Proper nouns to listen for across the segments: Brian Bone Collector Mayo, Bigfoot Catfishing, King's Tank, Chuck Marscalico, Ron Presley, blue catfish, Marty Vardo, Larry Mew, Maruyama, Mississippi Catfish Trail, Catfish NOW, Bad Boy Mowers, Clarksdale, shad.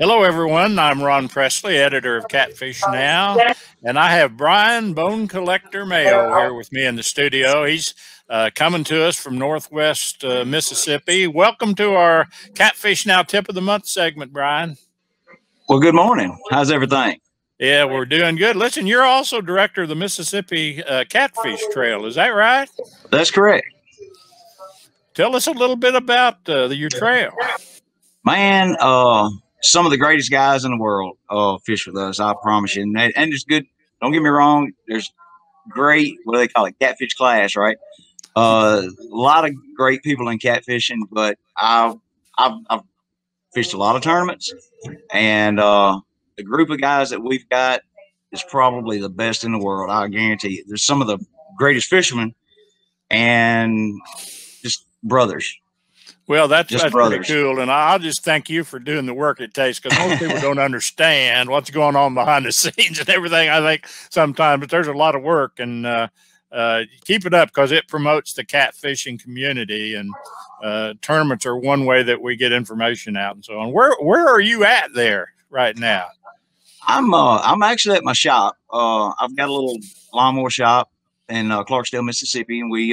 Hello, everyone. I'm Ron Presley, editor of Catfish Now, and I have Brian Bone Collector Mayo here with me in the studio. He's coming to us from Northwest Mississippi. Welcome to our Catfish Now Tip of the Month segment, Brian. Well, good morning. How's everything? Yeah, we're doing good. Listen, you're also director of the Mississippi Catfish Trail. Is that right? That's correct. Tell us a little bit about your trail. Man, some of the greatest guys in the world fish with us, I promise you. And it's good. Don't get me wrong. There's great, what do they call it, catfish class, right? A lot of great people in catfishing, but I've fished a lot of tournaments. And the group of guys that we've got is probably the best in the world. I guarantee you. There's some of the greatest fishermen and just brothers. Well, that's pretty cool, and I'll just thank you for doing the work it takes, because most people don't understand what's going on behind the scenes and everything, I think, sometimes, but there's a lot of work, and keep it up, because it promotes the catfishing community, and tournaments are one way that we get information out and so on. Where are you at there right now? I'm actually at my shop. I've got a little lawnmower shop in Clarksdale, Mississippi, and we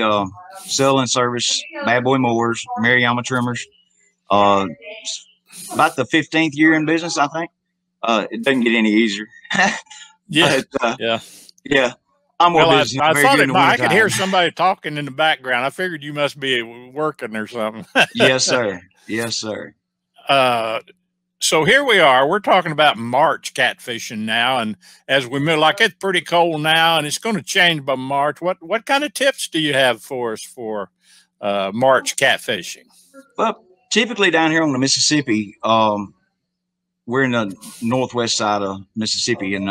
sell and service Bad Boy Mowers, Maruyama trimmers. About the 15th year in business, I think. It doesn't get any easier. Yeah, but, yeah. I'm more busy. I thought it might. I could hear somebody talking in the background. I figured you must be working or something. Yes, sir. Yes, sir. So here we are. We're talking about March catfishing now, and as we move, like, it's pretty cold now, and it's going to change by March. What kind of tips do you have for us for March catfishing? Well, typically down here on the Mississippi, we're in the northwest side of Mississippi, and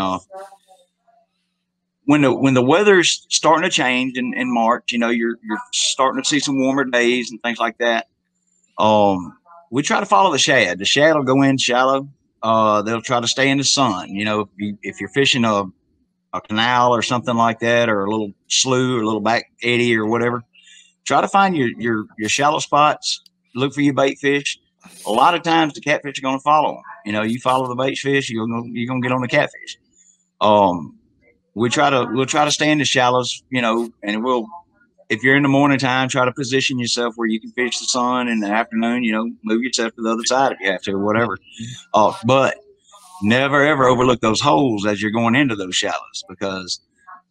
when the weather's starting to change in March, you know, you're starting to see some warmer days and things like that. We try to follow the shad. The shad will go in shallow. They'll try to stay in the sun. You know, if you're fishing a canal or something like that, or a little slough or a little back eddy or whatever, try to find your shallow spots. Look for your bait fish. A lot of times the catfish are going to follow them. You know, you follow the bait fish, you're going to get on the catfish. We'll try to stay in the shallows, you know, and we'll, if you're in the morning time, try to position yourself where you can fish the sun. In the afternoon, you know, move yourself to the other side if you have to, or whatever. But never, ever overlook those holes as you're going into those shallows, because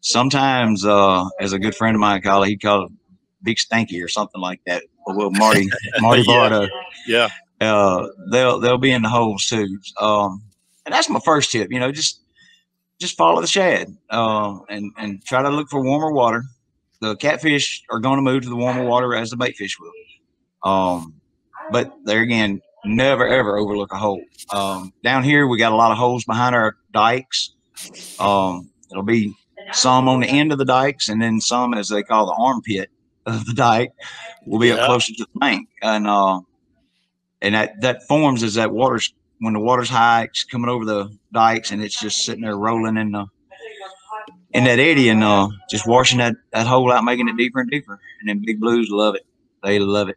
sometimes, as a good friend of mine called it, he called it big stanky or something like that. Well, Marty Vardo. Yeah. They'll be in the holes too. And that's my first tip, you know, just follow the shad, and try to look for warmer water. The catfish are going to move to the warmer water as the bait fish will. But there again, never, ever overlook a hole. Down here, we got a lot of holes behind our dikes. It'll be some on the end of the dikes, and then some, as they call the armpit of the dike, will be up closer to the bank. And that forms as that water's, when the water's high, it's coming over the dikes, and it's just sitting there rolling in the, in that eddy, and just washing that hole out, making it deeper and deeper. And then big blues love it. They love it.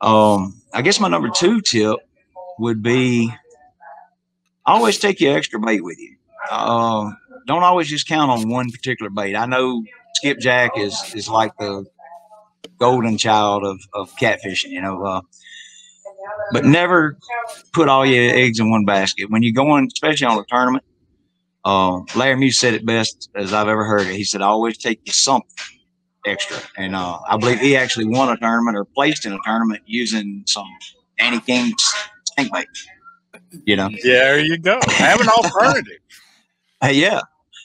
I guess my number 2 tip would be always take your extra bait with you. Don't always just count on one particular bait. I know skipjack is like the golden child of catfishing, you know. But never put all your eggs in one basket. When you're going, especially on a tournament, Larry Mew said it best as I've ever heard it. He said, always take you something extra. And I believe he actually won a tournament, or placed in a tournament, using some Danny King's Tank bait. You know? Yeah, there you go. Have an alternative. Hey, yeah.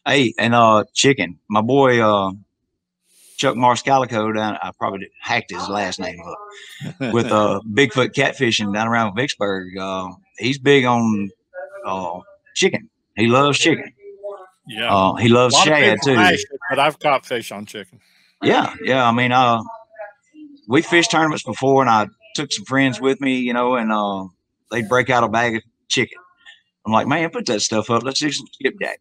Hey, and chicken. My boy Chuck Marscalico down, I probably hacked his last name up, with Bigfoot Catfishing down around Vicksburg. He's big on chicken. He loves chicken. Yeah, he loves shad too. But I've caught fish on chicken. Yeah, yeah. I mean, we fished tournaments before, and I took some friends with me, you know, and they'd break out a bag of chicken. I'm like, man, put that stuff up. Let's do some skipjack.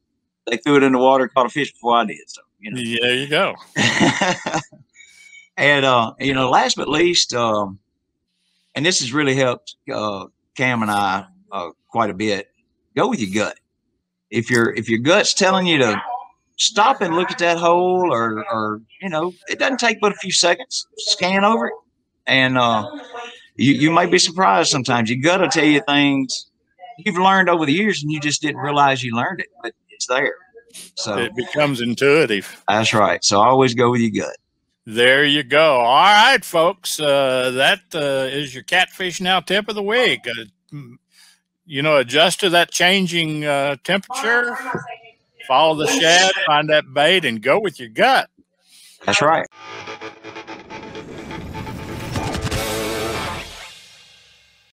They threw it in the water, caught a fish before I did. So, you know. There you go. And, you know, last but least, and this has really helped Cam and I quite a bit, go with your gut. If your gut's telling you to stop and look at that hole, or you know, it doesn't take but a few seconds, scan over it. And you may be surprised sometimes. Your gut will tell you things you've learned over the years and you just didn't realize you learned it, but it's there. So it becomes intuitive. That's right. So always go with your gut. There you go. All right, folks. That is your Catfish Now tip of the week. You know, adjust to that changing temperature, follow the shad, find that bait, and go with your gut. That's right.